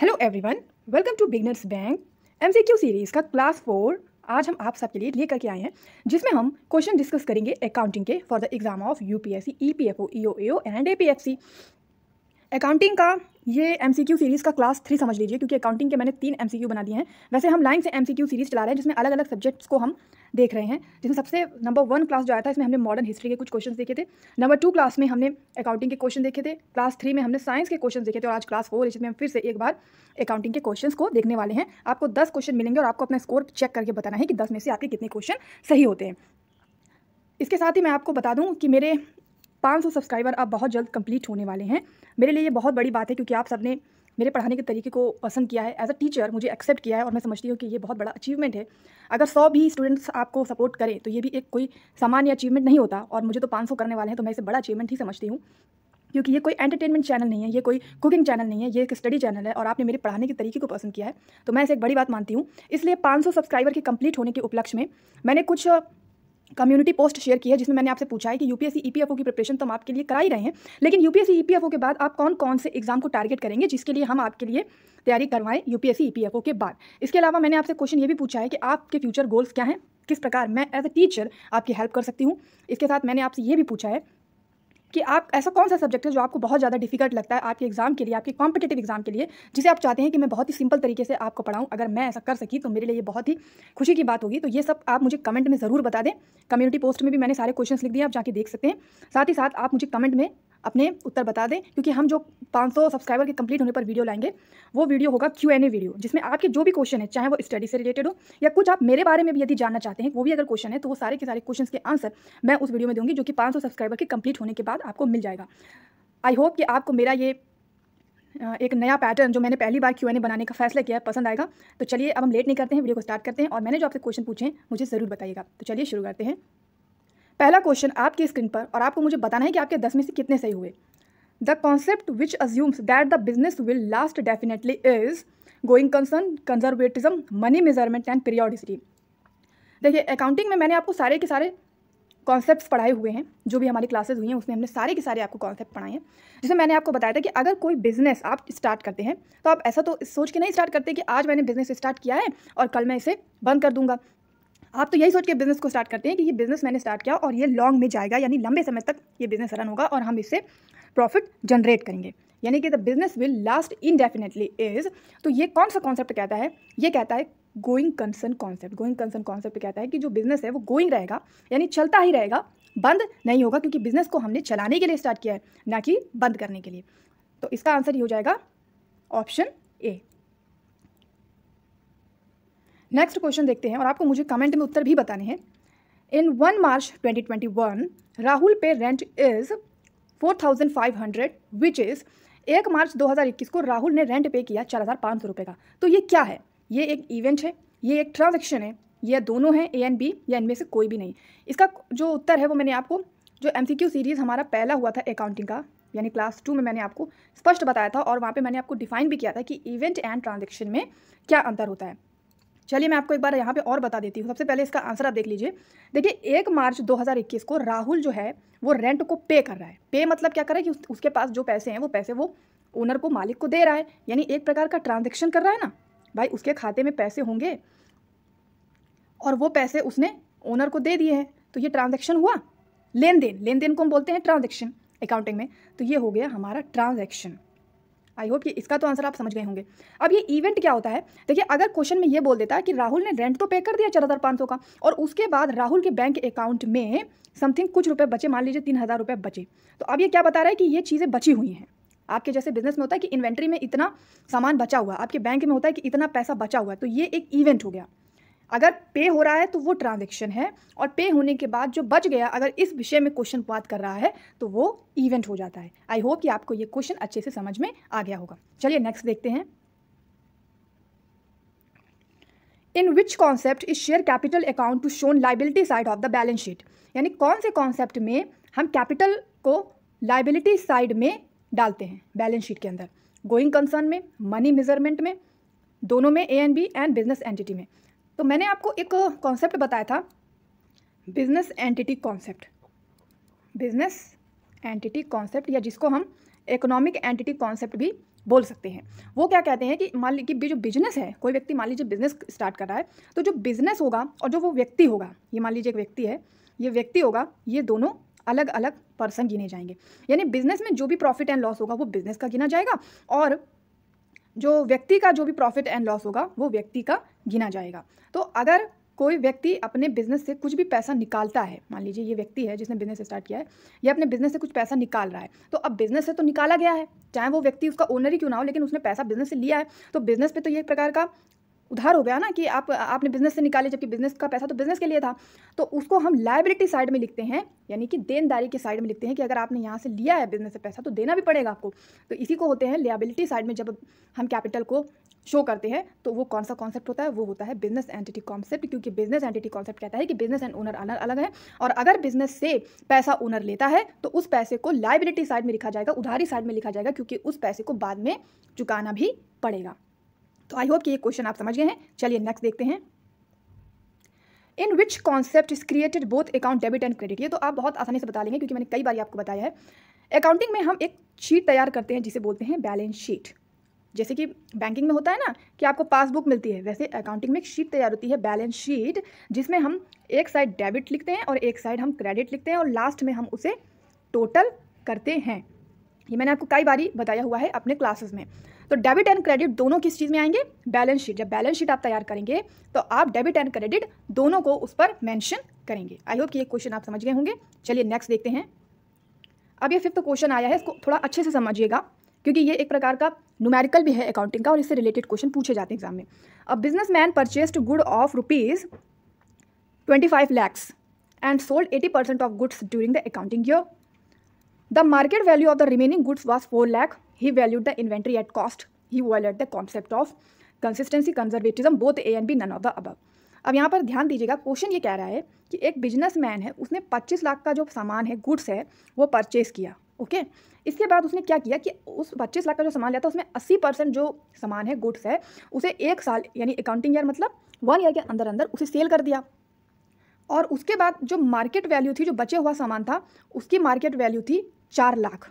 Hello everyone, welcome to beginners bank MCQ series का class 4 आज हम आप सबके लिए लेकर के आए हैं, जिसमें हम क्वेश्चन डिस्कस करेंगे अकाउंटिंग के for the exam of UPSC, EPFO, ईओएओ and APFC. Accounting का ये एमसीक्यू सीरीज़ का क्लास 3 समझ लीजिए, क्योंकि अकाउंटिंग के मैंने 3 एमसीक्यू बना दिए हैं। वैसे हम लाइन से एमसीक्यू सीरीज़ चला रहे हैं, जिसमें अलग अलग सब्जेक्ट्स को हम देख रहे हैं। जिसमें सबसे नंबर 1 क्लास जो आया था, इसमें हमने मॉडर्न हिस्ट्री के कुछ क्वेश्चन देखे थे। नंबर 2 क्लास में हमने अकाउंटिंग के क्वेश्चन देखे थे। क्लास 3 में हमने साइंस के क्वेश्चन देखे थे, और आज क्लास 4 इसमें हम फिर से एक बार अकाउंटिंग के क्वेश्चन को देखने वाले हैं। आपको 10 क्वेश्चन मिलेंगे और आपको अपना स्कोर चेक करके बताना है कि 10 में से आपके कितने क्वेश्चन सही होते हैं। इसके साथ ही मैं आपको बता दूँ कि मेरे 500 सब्सक्राइबर अब बहुत जल्द कंप्लीट होने वाले हैं। मेरे लिए ये बहुत बड़ी बात है, क्योंकि आप सबने मेरे पढ़ाने के तरीके को पसंद किया है, एज अ टीचर मुझे एक्सेप्ट किया है, और मैं समझती हूँ कि ये बहुत बड़ा अचीवमेंट है। अगर 100 भी स्टूडेंट्स आपको सपोर्ट करें तो ये भी एक कोई सामान्य अचीवमेंट नहीं होता, और मुझे तो 500 करने वाले हैं, तो मैं इसे बड़ा अचीवमेंट ही समझती हूँ। क्योंकि ये कोई एंटरटेनमेंट चैनल नहीं है, ये कोई कुकिंग चैनल नहीं है, ये एक स्टडी चैनल है, और आपने मेरे पढ़ाने के तरीके को पसंद किया है, तो मैं इसे एक बड़ी बात मानती हूँ। इसलिए 500 सब्सक्राइबर के कंप्लीट होने के उपलक्ष्य में मैंने कुछ कम्युनिटी पोस्ट शेयर की है, जिसमें मैंने आपसे पूछा है कि यूपीएससी ईपीएफओ की प्रिपरेशन तो हम आपके लिए करा ही रहे हैं, लेकिन यूपीएससी ईपीएफओ के बाद आप कौन कौन से एग्जाम को टारगेट करेंगे जिसके लिए हम आपके लिए तैयारी करवाएं यूपीएससी ईपीएफओ के बाद। इसके अलावा मैंने आपसे क्वेश्चन ये भी पूछा है कि आपके फ्यूचर गोल्स क्या हैं, किस प्रकार मैं एज अ टीचर आपकी हेल्प कर सकती हूँ। इसके साथ मैंने आपसे ये भी पूछा है कि आप ऐसा कौन सा सब्जेक्ट है जो आपको बहुत ज़्यादा डिफिकल्ट लगता है आपके एग्जाम के लिए, आपके कॉम्पिटेटिव एग्जाम के लिए, जिसे आप चाहते हैं कि मैं बहुत ही सिंपल तरीके से आपको पढ़ाऊं। अगर मैं ऐसा कर सकी तो मेरे लिए ये बहुत ही खुशी की बात होगी। तो ये सब आप मुझे कमेंट में ज़रूर बता दें। कम्युनिटी पोस्ट में भी मैंने सारे क्वेश्चंस लिख दिए, आप जाके देख सकते हैं। साथ ही साथ आप मुझे कमेंट में अपने उत्तर बता दें, क्योंकि हम जो 500 सब्सक्राइबर के कंप्लीट होने पर वीडियो लाएंगे, वो वीडियो होगा Q&A वीडियो, जिसमें आपके जो भी क्वेश्चन है, चाहे वो स्टडी से रिलेटेड हो या कुछ आप मेरे बारे में भी यदि जानना चाहते हैं, वो भी अगर क्वेश्चन है, तो वो सारे के सारे क्वेश्चन के आंसर मैं उस वीडियो में दूंगी, जो कि 500 सब्सक्राइबर के कंप्लीट होने के बाद आपको मिल जाएगा। आई होप कि आपको मेरा ये एक नया पैटर्न जो मैंने पहली बार Q&A बनाने का फैसला किया है पसंद आएगा। तो चलिए अब हम लेट नहीं करते हैं, वीडियो को स्टार्ट करते हैं, और मैंने जो आपसे क्वेश्चन पूछे हैं मुझे ज़रूर बताइएगा। तो चलिए शुरू करते हैं। पहला क्वेश्चन आपकी स्क्रीन पर, और आपको मुझे बताना है कि आपके 10 में से कितने सही हुए। The concept which assumes that the business will last definitely is going concern, conservatism, money measurement and periodicity. देखिए, अकाउंटिंग में मैंने आपको सारे के सारे कॉन्सेप्ट्स पढ़ाए हुए हैं, जो भी हमारी क्लासेस हुई हैं उसमें हमने सारे के सारे आपको कॉन्सेप्ट पढ़ाए हैं, जिसमें मैंने आपको बताया था कि अगर कोई बिजनेस आप स्टार्ट करते हैं तो आप ऐसा तो सोच के नहीं स्टार्ट करते कि आज मैंने बिजनेस स्टार्ट किया है और कल मैं इसे बंद कर दूंगा। आप तो यही सोच के बिज़नेस को स्टार्ट करते हैं कि ये बिज़नेस मैंने स्टार्ट किया और ये लॉन्ग में जाएगा, यानी लंबे समय तक ये बिज़नेस रन होगा और हम इससे प्रॉफिट जनरेट करेंगे, यानी कि the business will last indefinitely is. तो ये कौन सा कॉन्सेप्ट कहता है? ये कहता है going concern concept. Going concern concept कहता है कि जो बिज़नेस है वो गोइंग रहेगा, यानी चलता ही रहेगा, बंद नहीं होगा, क्योंकि बिज़नेस को हमने चलाने के लिए स्टार्ट किया है, ना कि बंद करने के लिए। तो इसका आंसर ये हो जाएगा ऑप्शन ए। नेक्स्ट क्वेश्चन देखते हैं, और आपको मुझे कमेंट में उत्तर भी बताने हैं। इन 1 March 2021 Rahul pay rent is 4500, which is 1 March 2021 को राहुल ने रेंट पे किया 4500 रुपये का। तो ये क्या है? ये एक इवेंट है, ये एक ट्रांजेक्शन है, यह दोनों हैं ए एंड बी, या इनमें से कोई भी नहीं। इसका जो उत्तर है वो मैंने आपको जो MCQ सीरीज़ हमारा पहला हुआ था अकाउंटिंग का, यानी क्लास 2 में मैंने आपको स्पष्ट बताया था, और वहाँ पर मैंने आपको डिफाइन भी किया था कि इवेंट एंड ट्रांजेक्शन में क्या अंतर होता है। चलिए मैं आपको एक बार यहाँ पे और बता देती हूँ। सबसे पहले इसका आंसर आप देख लीजिए। देखिए, 1 मार्च 2021 को राहुल जो है वो रेंट को पे कर रहा है। पे मतलब क्या कर रहा है कि उसके पास जो पैसे हैं वो पैसे वो ओनर को, मालिक को दे रहा है, यानी एक प्रकार का ट्रांजैक्शन कर रहा है ना भाई। उसके खाते में पैसे होंगे और वो पैसे उसने ओनर को दे दिए हैं, तो ये ट्रांजेक्शन हुआ, लेन देन को हम बोलते हैं ट्रांजेक्शन अकाउंटिंग में। तो ये हो गया हमारा ट्रांजेक्शन। आई होप कि इसका तो आंसर आप समझ गए होंगे। अब ये इवेंट क्या होता है? देखिए, अगर क्वेश्चन में ये बोल देता है कि राहुल ने रेंट तो पे कर दिया 4500 का, और उसके बाद राहुल के बैंक अकाउंट में समथिंग कुछ रुपए बचे, मान लीजिए 3000 रुपये बचे, तो अब ये क्या बता रहा है कि ये चीज़ें बची हुई हैं। आपके जैसे बिजनेस में होता है कि इन्वेंट्री में इतना सामान बचा हुआ, आपके बैंक में होता है कि इतना पैसा बचा हुआ है, तो ये एक इवेंट हो गया। अगर पे हो रहा है तो वो ट्रांजेक्शन है, और पे होने के बाद जो बच गया, अगर इस विषय में क्वेश्चन बात कर रहा है तो वो इवेंट हो जाता है। आई होप कि आपको ये क्वेश्चन अच्छे से समझ में आ गया होगा। चलिए नेक्स्ट देखते हैं। In which concept is share capital account to shown liability side of the balance sheet, यानी कौन से कॉन्सेप्ट में हम कैपिटल को लाइबिलिटी साइड में डालते हैं बैलेंस शीट के अंदर? गोइंग कंसर्न में, मनी मेजरमेंट में, दोनों में A and B, and business entity में। तो मैंने आपको एक कॉन्सेप्ट बताया था, बिजनेस एंटिटी कॉन्सेप्ट, या जिसको हम इकोनॉमिक एंटिटी कॉन्सेप्ट भी बोल सकते हैं। वो क्या कहते हैं कि मान लीजिए जो बिजनेस है, कोई व्यक्ति मान लीजिए बिजनेस स्टार्ट कर रहा है, तो जो बिजनेस होगा और जो वो व्यक्ति होगा, ये मान लीजिए एक व्यक्ति है, ये व्यक्ति होगा, ये दोनों अलग अलग पर्सन गिने जाएंगे। यानी बिजनेस में जो भी प्रॉफिट एंड लॉस होगा वो बिजनेस का गिना जाएगा और जो व्यक्ति का जो भी प्रॉफिट एंड लॉस होगा वो व्यक्ति का गिना जाएगा। तो अगर कोई व्यक्ति अपने बिजनेस से कुछ भी पैसा निकालता है, मान लीजिए ये व्यक्ति है जिसने बिजनेस स्टार्ट किया है, ये अपने बिजनेस से कुछ पैसा निकाल रहा है, तो अब बिजनेस से तो निकाला गया है, चाहे वो व्यक्ति उसका ओनर ही क्यों ना हो, लेकिन उसने पैसा बिजनेस से लिया है, तो बिजनेस पे तो ये एक प्रकार का उधार हो गया ना कि आपने बिजनेस से निकाले, जबकि बिजनेस का पैसा तो बिजनेस के लिए था। तो उसको हम लायबिलिटी साइड में लिखते हैं, यानी कि देनदारी के साइड में लिखते हैं कि अगर आपने यहाँ से लिया है बिजनेस से पैसा तो देना भी पड़ेगा आपको। तो इसी को होते हैं लायबिलिटी साइड में, जब हम कैपिटल को शो करते हैं तो वो कौन सा कॉन्सेप्ट होता है, वो होता है बिजनेस एंटिटी कॉन्सेप्ट। क्योंकि बिजनेस एंटिटी कॉन्सेप्ट कहता है कि बिजनेस एंड ओनर अलग अलग है, और अगर बिजनेस से पैसा ओनर लेता है तो उस पैसे को लायबिलिटी साइड में लिखा जाएगा, उधारी साइड में लिखा जाएगा, क्योंकि उस पैसे को बाद में चुकाना भी पड़ेगा। तो आई होप कि ये क्वेश्चन आप समझ गए हैं। चलिए नेक्स्ट देखते हैं। In which concept is created both account debit and credit. ये तो आप बहुत आसानी से बता लेंगे क्योंकि मैंने कई बार आपको बताया है। अकाउंटिंग में हम एक शीट तैयार करते हैं जिसे बोलते हैं बैलेंस शीट। जैसे कि बैंकिंग में होता है ना कि आपको पासबुक मिलती है, वैसे अकाउंटिंग में एक शीट तैयार होती है बैलेंस शीट, जिसमें हम एक साइड डेबिट लिखते हैं और एक साइड हम क्रेडिट लिखते हैं और लास्ट में हम उसे टोटल करते हैं। ये मैंने आपको कई बारी बताया हुआ है अपने क्लासेस में। तो डेबिट एंड क्रेडिट दोनों किस चीज़ में आएंगे? Balance sheet. जब बैलेंस शीट आप तैयार करेंगे तो आप डेबिट एंड क्रेडिट दोनों को उस पर मेंशन करेंगे। आई होप कि ये क्वेश्चन आप समझ गए होंगे। चलिए नेक्स्ट देखते हैं। अब ये फिफ्थ क्वेश्चन आया है, इसको थोड़ा अच्छे से समझिएगा क्योंकि ये एक प्रकार का न्यूमेरिकल भी है अकाउंटिंग का और इससे रिलेटेड क्वेश्चन पूछे जाते हैं एग्जाम में। A businessman purchased good of rupees 25 lakhs and sold 80% of goods during the accounting year. The market value of the remaining goods was 4 lakh. He valued the inventory at cost. He violated the concept of consistency, conservatism, both A and B, none of the above. अब यहाँ पर ध्यान दीजिएगा, question ये कह रहा है कि एक बिजनेसमैन है, उसने 25 लाख का जो सामान है, गुड्स है, वो परचेस किया। ओके, इसके बाद उसने क्या किया कि उस 25 लाख का जो सामान लिया था उसमें 80% जो सामान है, गुड्स है, उसे एक साल यानी अकाउंटिंग ईयर मतलब 1 ईयर के अंदर अंदर उसे सेल कर दिया। और उसके बाद जो मार्केट वैल्यू थी, जो बचे हुआ सामान था, उसकी मार्केट वैल्यू थी 4 लाख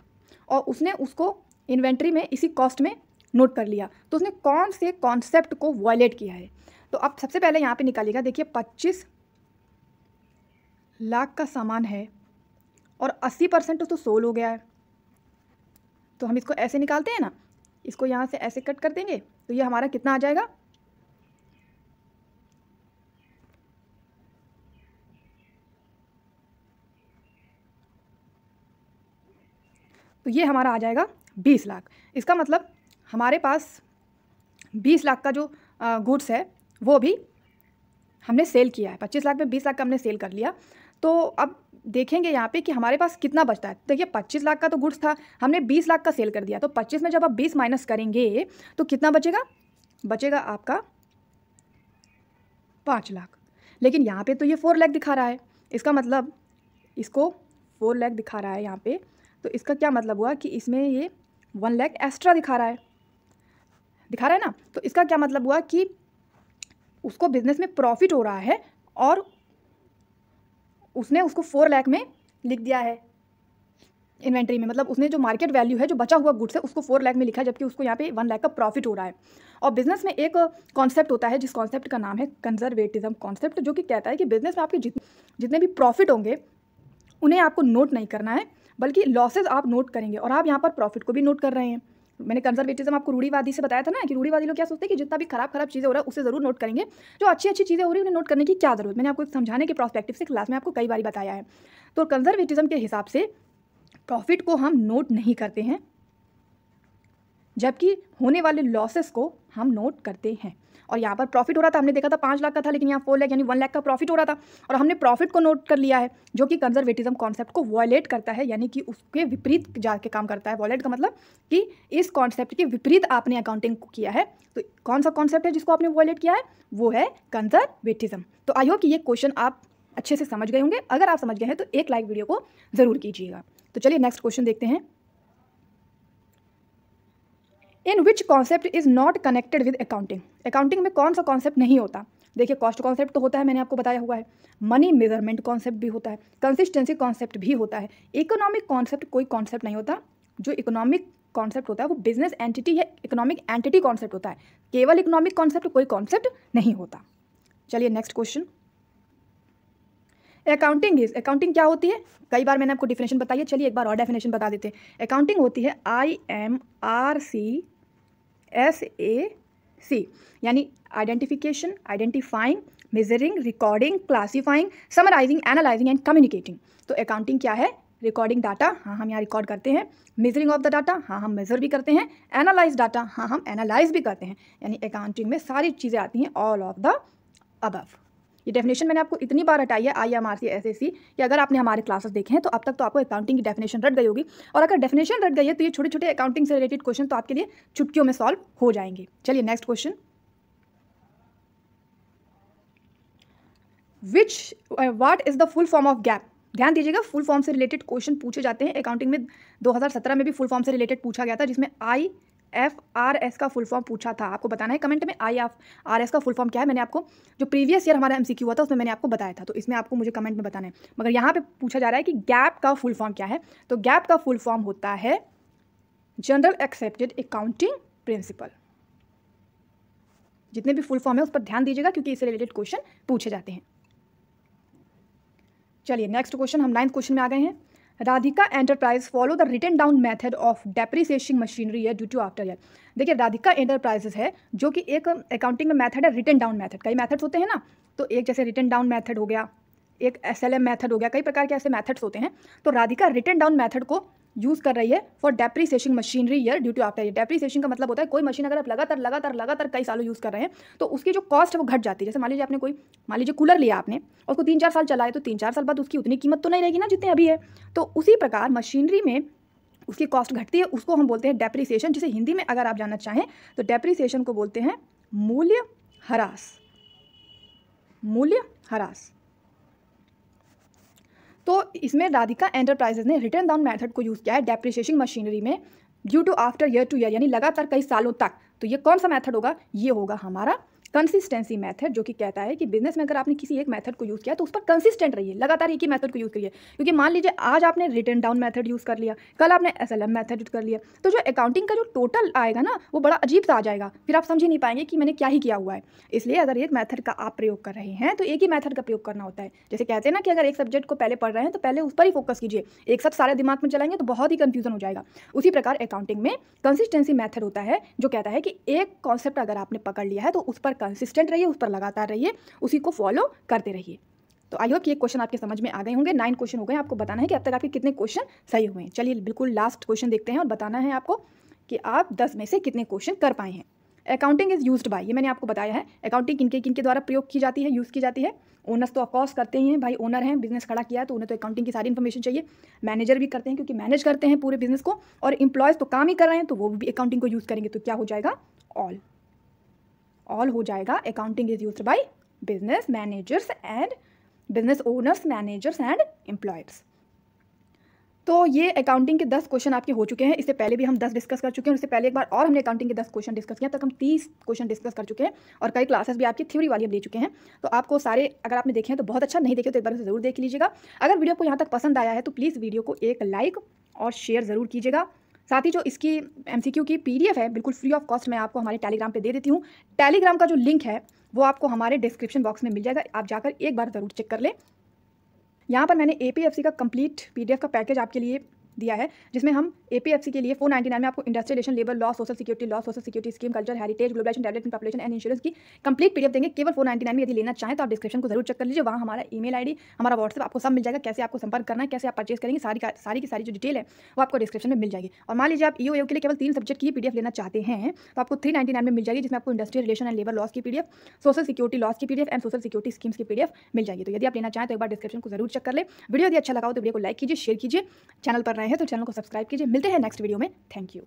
और उसने उसको इन्वेंट्री में इसी कॉस्ट में नोट कर लिया। तो उसने कौन से कॉन्सेप्ट को वायलेट किया है? तो आप सबसे पहले यहाँ पे निकालिएगा। देखिए 25 लाख का सामान है और 80% तो सोल हो गया है, तो हम इसको ऐसे निकालते हैं ना, इसको यहाँ से ऐसे कट कर देंगे तो ये हमारा कितना आ जाएगा? 20 लाख। इसका मतलब हमारे पास 20 लाख का जो गुड्स है वो भी हमने सेल किया है। 25 लाख में 20 लाख का हमने सेल कर लिया। तो अब देखेंगे यहाँ पे कि हमारे पास कितना बचता है। देखिए 25 लाख का तो गुड्स था, हमने 20 लाख का सेल कर दिया, तो 25 में जब आप 20 माइनस करेंगे तो कितना बचेगा? बचेगा आपका 5 लाख। लेकिन यहाँ पर तो ये 4 लाख दिखा रहा है, इसका मतलब इसको 4 लाख दिखा रहा है यहाँ पर, तो इसका क्या मतलब हुआ कि इसमें ये 1 लाख एक्स्ट्रा दिखा रहा है ना। तो इसका क्या मतलब हुआ कि उसको बिजनेस में प्रॉफिट हो रहा है और उसने उसको 4 लाख में लिख दिया है इन्वेंट्री में। मतलब उसने जो मार्केट वैल्यू है, जो बचा हुआ गुड्स है, उसको 4 लाख में लिखा है, जबकि उसको यहाँ पे 1 लाख का प्रॉफिट हो रहा है। और बिजनेस में एक कॉन्सेप्ट होता है जिस कॉन्सेप्ट का नाम है कंजर्वेटिज्म कॉन्सेप्ट, जो कि कहता है कि बिजनेस में आपके जितने भी प्रॉफिट होंगे उन्हें आपको नोट नहीं करना है, बल्कि लॉसेज आप नोट करेंगे। और आप यहाँ पर प्रॉफिट को भी नोट कर रहे हैं। मैंने कंजर्वेटिज्म आपको रूढ़ीवादी से बताया था ना कि रूढ़ीवादी लोग क्या सोचते हैं कि जितना भी खराब चीज़ें हो रहा है उसे ज़रूर नोट करेंगे, जो अच्छी अच्छी चीज़ें हो रही है उन्हें नोट करने की क्या ज़रूरत। मैंने आपको समझाने के प्रोस्पेक्टिव से क्लास में आपको कई बार बताया है। तो कंजर्वेटिज्म के हिसाब से प्रॉफिट को हम नोट नहीं करते हैं, जबकि होने वाले लॉसेस को हम नोट करते हैं। और यहाँ पर प्रॉफिट हो रहा था, हमने देखा था 5 लाख का था, लेकिन यहाँ 4 लाख यानी 1 लाख का प्रॉफिट हो रहा था और हमने प्रॉफिट को नोट कर लिया है, जो कि कंजर्वेटिज्म कॉन्सेप्ट को वॉयलेट करता है, यानी कि उसके विपरीत जाके काम करता है। वॉयलेट का मतलब कि इस कॉन्सेप्ट के विपरीत आपने अकाउंटिंग किया है। तो कौन सा कॉन्सेप्ट है जिसको आपने वॉयलेट किया है? वो है कंजर्वेटिज्म। तो आई होप कि ये क्वेश्चन आप अच्छे से समझ गए होंगे। अगर आप समझ गए हैं तो एक लाइक वीडियो को ज़रूर कीजिएगा। तो चलिए नेक्स्ट क्वेश्चन देखते हैं। In which concept is not connected with accounting. Accounting में कौन सा कॉन्सेप्ट नहीं होता? देखिए कॉस्ट कॉन्सेप्ट तो होता है, मैंने आपको बताया हुआ है, मनी मेजरमेंट कॉन्सेप्ट भी होता है, कंसिस्टेंसी कॉन्सेप्ट भी होता है, इकोनॉमिक कॉन्सेप्ट कोई कॉन्सेप्ट नहीं होता जो इकोनॉमिक कॉन्सेप्ट होता है वो बिजनेस एंटिटी या इकोनॉमिक एंटिटी कॉन्सेप्ट होता है, केवल इकोनॉमिक कॉन्सेप्ट कोई कॉन्सेप्ट नहीं होता। चलिए next question, accounting is, accounting क्या होती है? कई बार मैंने आपको डिफिनेशन बताई है, चलिए एक बार और डेफिनेशन बता देते हैं। अकाउंटिंग होती है IFRS, यानी identification, identifying, measuring, recording, classifying, summarising, analysing and communicating. तो अकाउंटिंग क्या है? रिकॉर्डिंग डाटा, हाँ हम यहाँ रिकॉर्ड करते हैं, मेजरिंग ऑफ द डाटा, हाँ हम मेजर भी करते हैं, एनालाइज डाटा, हाँ हम एनालाइज भी करते हैं, यानी अकाउंटिंग में सारी चीज़ें आती हैं, ऑल ऑफ द अबव। ये डेफिनेशन मैंने आपको इतनी बार हटाई है IFRS, SLM कि अगर आपने हमारे क्लासेस देखे हैं तो अब तक तो आपको अकाउंटिंग की डेफिनेशन रट गई होगी, और अगर डेफिनेशन रट गई है तो ये छोटे छोटे अकाउंटिंग से रिलेटेड क्वेश्चन तो आपके लिए चुटकियों में सॉल्व हो जाएंगे। चलिए next question, what is the full form of GAP? ध्यान दीजिएगा, फुल फॉर्म से रिलेटेड क्वेश्चन पूछे जाते हैं अकाउंटिंग में। 2017 में भी फुल फॉर्म से रिलेटेड पूछा गया था, जिसमें IFRS का फुल फॉर्म पूछा था। आपको बताना है कमेंट में IFRS का फुल फॉर्म क्या है। मैंने आपको जो प्रीवियस ईयर हमारा MCQ हुआ था उसमें मैंने आपको बताया था, तो इसमें आपको मुझे कमेंट में बताना है। मगर यहाँ पे पूछा जा रहा है कि गैप का फुल फॉर्म क्या है, तो गैप का फुल फॉर्म होता है जनरल एक्सेप्टेड अकाउंटिंग प्रिंसिपल। जितने भी फुल फॉर्म है उस पर ध्यान दीजिएगा क्योंकि इससे रिलेटेड क्वेश्चन पूछे जाते हैं। चलिए नेक्स्ट क्वेश्चन, हम 9th क्वेश्चन में आ गए हैं। Radhika enterprise follow the written down method of depreciation machinery year due to after year. देखिए राधिका एंटरप्राइजेस है जो कि एक अकाउंटिंग में मेथड है रिटन डाउन मेथड। कई मेथड्स होते हैं ना, तो एक जैसे रिटन डाउन मेथड हो गया, एक SLM मेथड हो गया, कई प्रकार के ऐसे मेथड्स होते हैं। तो राधिका रिटन डाउन मेथड को यूज़ कर रही है for depreciation machinery year due to after year. Depreciation का मतलब होता है कोई मशीन अगर आप लगातार कई सालों यूज़ कर रहे हैं तो उसकी जो कॉस्ट है वो घट जाती है। जैसे मान लीजिए कूलर लिया आपने और उसको 3-4 साल चलाए, तो 3-4 साल बाद उसकी उतनी कीमत तो नहीं रहेगी ना जितनी अभी है। तो उसी प्रकार मशीनरी में उसकी कॉस्ट घटती है, उसको हम बोलते हैं डेप्रिसिएशन, जिसे हिंदी में अगर आप जानना चाहें तो डेप्रिसिएशन को बोलते हैं मूल्य ह्रास। तो इसमें राधिका एंटरप्राइजेस ने रिटन डाउन मेथड को यूज़ किया है डेप्रिसिएशन मशीनरी में due to after year to year, यानी लगातार कई सालों तक। तो ये कौन सा मेथड होगा? ये होगा हमारा कंसिस्टेंसी मेथड, जो कि कहता है कि बिजनेस में अगर आपने किसी एक मेथड को यूज़ किया तो उस पर कंसिस्टेंट रहिए, लगातार एक ही मेथड को यूज़ करिए। क्योंकि मान लीजिए आज आपने रिटन डाउन मेथड यूज़ कर लिया, कल आपने SLM मेथड कर लिया, तो जो अकाउंटिंग का जो टोटल आएगा ना वो बड़ा अजीब सा आ जाएगा, फिर आप समझ ही नहीं पाएंगे कि मैंने क्या ही किया हुआ है। इसलिए अगर एक मेथड का आप प्रयोग कर रहे हैं तो एक ही मेथड का प्रयोग करना होता है। जैसे कहते हैं ना कि अगर एक सब्जेक्ट को पहले पढ़ रहे हैं तो पहले उस पर ही फोकस कीजिए, एक साथ सारे दिमाग में चलाएंगे तो बहुत ही कन्फ्यूजन हो जाएगा। उसी प्रकार अकाउंटिंग में कंसिस्टेंसी मेथड होता है, जो कहता है कि एक कॉन्सेप्ट अगर आपने पकड़ लिया है तो उस पर कंसिस्टेंट रहिए, उस पर लगातार रहिए, उसी को फॉलो करते रहिए। तो आई होप ये क्वेश्चन आपके समझ में आ गए होंगे। 9 क्वेश्चन हो गए, आपको बताना है कि अब तक आपके कितने क्वेश्चन सही हुए हैं। चलिए बिल्कुल लास्ट क्वेश्चन देखते हैं और बताना है आपको कि आप 10 में से कितने क्वेश्चन कर पाए हैं। अकाउंटिंग इज यूज्ड बाय, ये मैंने आपको बताया है। अकाउंटिंग किनके द्वारा प्रयोग की जाती है, यूज़ की जाती है? ओनर्स तो ऑफकोर्स करते ही हैं भाई, ओनर हैं, बिजनेस खड़ा किया है तो उन्हें तो अकाउंटिंग की सारी इन्फॉर्मेशन चाहिए। मैनेजर भी करते हैं क्योंकि मैनेज करते हैं पूरे बिजनेस को, और एम्प्लॉयज़ तो काम ही कर रहे हैं तो वो भी अकाउंटिंग को यूज़ करेंगे। तो क्या हो जाएगा? ऑल हो जाएगा। Accounting is used by business managers and business owners, managers and employers. तो ये अकाउंटिंग के 10 क्वेश्चन आपके हो चुके हैं। इससे पहले भी हम 10 डिस्कस कर चुके हैं, और इससे पहले एक बार और हमने अकाउंटिंग के 10 क्वेश्चन डिस्कस किया। तक हम 30 क्वेश्चन डिस्कस कर चुके हैं, और कई क्लासेस भी आपकी थ्योरी वाली हम ले चुके हैं। तो आपको सारे अगर आपने देखे हैं तो बहुत अच्छा, नहीं देखे तो एक बार उसे जरूर देख लीजिएगा। अगर वीडियो को यहाँ तक पसंद आया है तो प्लीज़ वीडियो को एक लाइक और शेयर ज़रूर कीजिएगा। साथ ही जो इसकी MCQ की PDF है बिल्कुल फ्री ऑफ कॉस्ट मैं आपको हमारे टेलीग्राम पे दे देती हूँ। टेलीग्राम का जो लिंक है वो आपको हमारे डिस्क्रिप्शन बॉक्स में मिल जाएगा, आप जाकर एक बार ज़रूर चेक कर लें। यहाँ पर मैंने APFC का कंप्लीट PDF का पैकेज आपके लिए दिया है, जिसमें हम APFC के लिए 499 में आपको industrialisation, labour law, social security law, social security scheme, culture, heritage, globalisation, development, population and insurance की कंप्लीट PDF देंगे केवल 499 में। यदि लेना चाहें तो आप डिस्क्रिप्शन को जरूर चेक कर लीजिए, वहाँ हमारा email ID, हमारा WhatsApp आपको सब मिल जाएगा। कैसे आपको संपर्क करना है, कैसे आप परचेज करेंगे, सारी की सारी जो डिटेल है वो आपको डिस्क्रिप्शन में मिल जाएगी। और मान लीजिए आप EOU के लिए केवल 3 सब्जेक्ट की PDF लेना चाहते हैं तो आपको 399 में मिल जाएगी, जिसमें आपको इंडस्ट्रियलेशन एंड लेबर लॉस की PDF, सोशल सिक्योरिटी लॉस की PDF and social security schemes की PDF मिल जाएगी। तो यदि आप लेना चाहें तो एक बार डिस्क्रिप्शन को जरूर चेक कर ले। वीडियो यदि अच्छा लगा हो तो वीडियो को लाइक कीजिए, शेयर कीजिए, चैनल पर नए हैं तो चैनल को सब्सक्राइब कीजिए। मिलते हैं नेक्स्ट वीडियो में, थैंक यू।